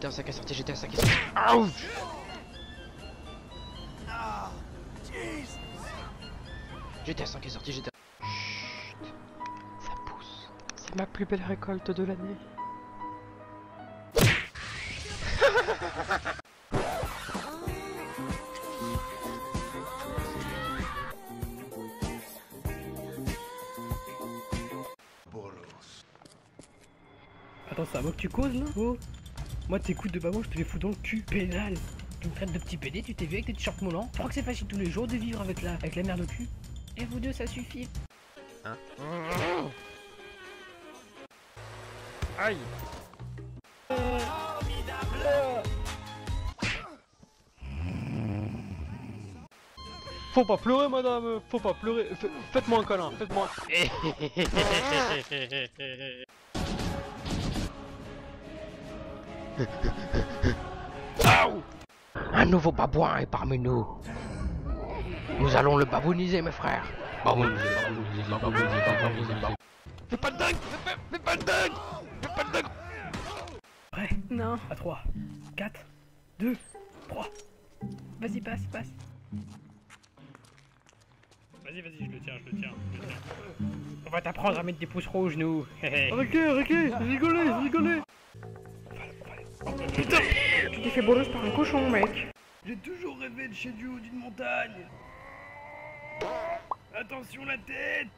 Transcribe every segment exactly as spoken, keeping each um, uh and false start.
j'étais un sac à sortir, j'étais un sac à sortir. Ouch! J'étais un sac à sortir, j'étais un... Chut! Ça pousse. C'est ma plus belle récolte de l'année. Attends, c'est à moi que tu causes là? Oh. Moi tes coups de babouche, je te les fous dans le cul. Pénal. Tu me traites de petit pédé, tu t'es vu avec tes t-shirts moulants. Tu crois que c'est facile tous les jours de vivre avec la, avec la merde au cul? Et vous deux, ça suffit. Hein? Oh. Aïe. euh... Faut pas pleurer madame, faut pas pleurer. F Faites-moi un câlin, faites-moi un... Un nouveau babouin est parmi nous. Nous allons le babouniser, mes frères. Babouniser, babouniser, babouniser, babouniser, babouniser. Fais pas de dingue, fais, fais pas de dingue, fais pas de dingue. Ouais, non. À trois, quatre, deux, trois. Vas-y, passe, passe. Vas-y, vas-y, je le tiens, je le tiens, je le tiens. On va t'apprendre à mettre des pouces rouges, nous. Ok, ok, rigolez, rigolez. Putain, tu t'es fait bolos par un cochon, mec. J'ai toujours rêvé de chez du haut d'une montagne. Attention la tête.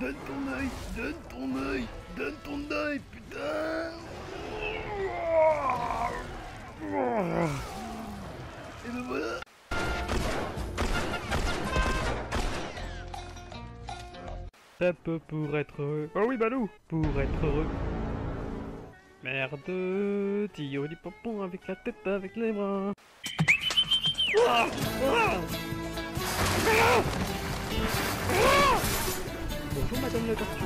Donne ton œil, donne ton œil, donne ton œil, putain. Et me voilà. Très peu pour être heureux. Oh oui, Balou! Pour être heureux. Merde, tiro du pompon avec la tête, avec les bras. Ah ah ah ah. Bonjour, madame la tortue.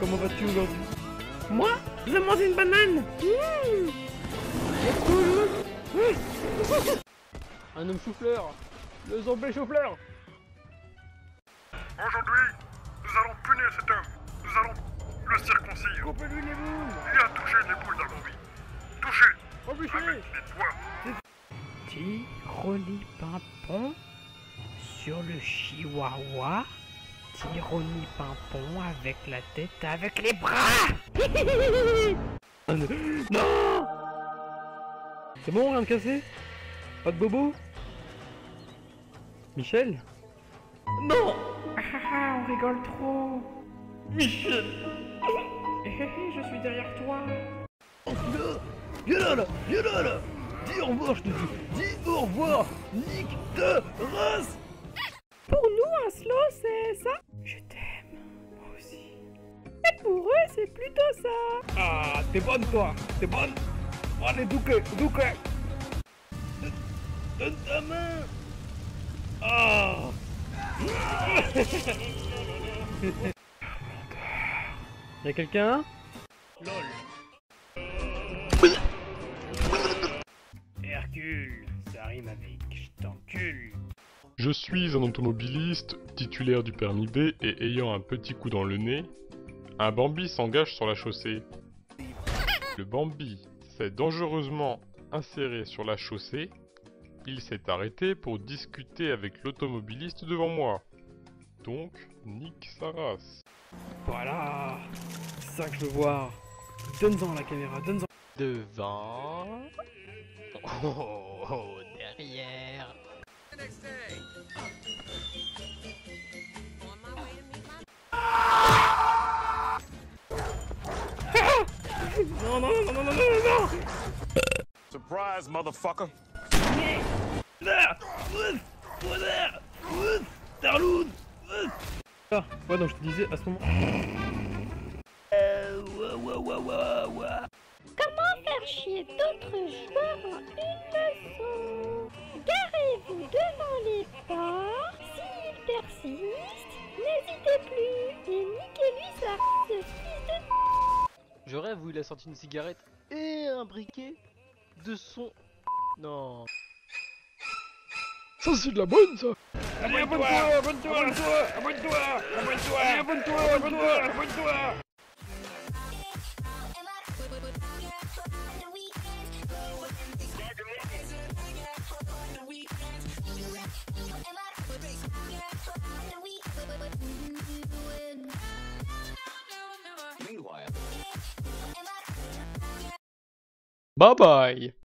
Comment vas-tu aujourd'hui? Moi, je mange une banane. Mmh. C'est cool. Mmh. Un homme chou-fleur. Le zombie chou-fleur. Aujourd'hui, nous allons punir cet homme. Nous allons le circoncire. Coupez-lui les boules. Il a touché les boules dans mon vie. Touché. Obligé. Avec les doigts. Tirolipimpon sur le chihuahua. Tirolipimpon avec la tête, avec les bras. Non. C'est bon, rien de cassé? Pas de bobo? Michel? Non. Ah, on rigole trop. Michel. Hé hé hé, je suis derrière toi. Oh, là, viens là, là, viens là, là. Dis au revoir, je te dis. Dis au revoir, nique de race. Pour nous, un slow, c'est ça. Je t'aime, moi aussi. Et pour eux, c'est plutôt ça. Ah, t'es bonne, toi. T'es bonne. Allez, douquet, douquet. Donne ta main. Ah. Y'a quelqu'un? Lol. Hercule, ça rime avec je t'encule. Je suis un automobiliste, titulaire du permis B et ayant un petit coup dans le nez. Un Bambi s'engage sur la chaussée. Le Bambi s'est dangereusement inséré sur la chaussée. Il s'est arrêté pour discuter avec l'automobiliste devant moi. Donc, nique sa race. Voilà. C'est ça que je veux voir. Donne-en la caméra, donne-en. Devant... Oh, oh, oh, derrière... Ah. Non, non, non, non, non, non, non. Surprise, motherfucker. Ah, ouais, donc je te disais à ce moment. Euh, ouais, ouais, ouais, ouais, ouais. Comment faire chier d'autres joueurs en une leçon? Garez-vous devant les ports. S'il persiste, n'hésitez plus et niquez-lui sa fils de. Je rêve où il a sorti une cigarette et un briquet de son. Non. Ça c'est de la bonne ça. Allez, abonne-toi, abonne-toi, abonne-toi, abonne-toi, abonne-toi, abonne-toi, abonne-toi, abonne-toi. Bye bye.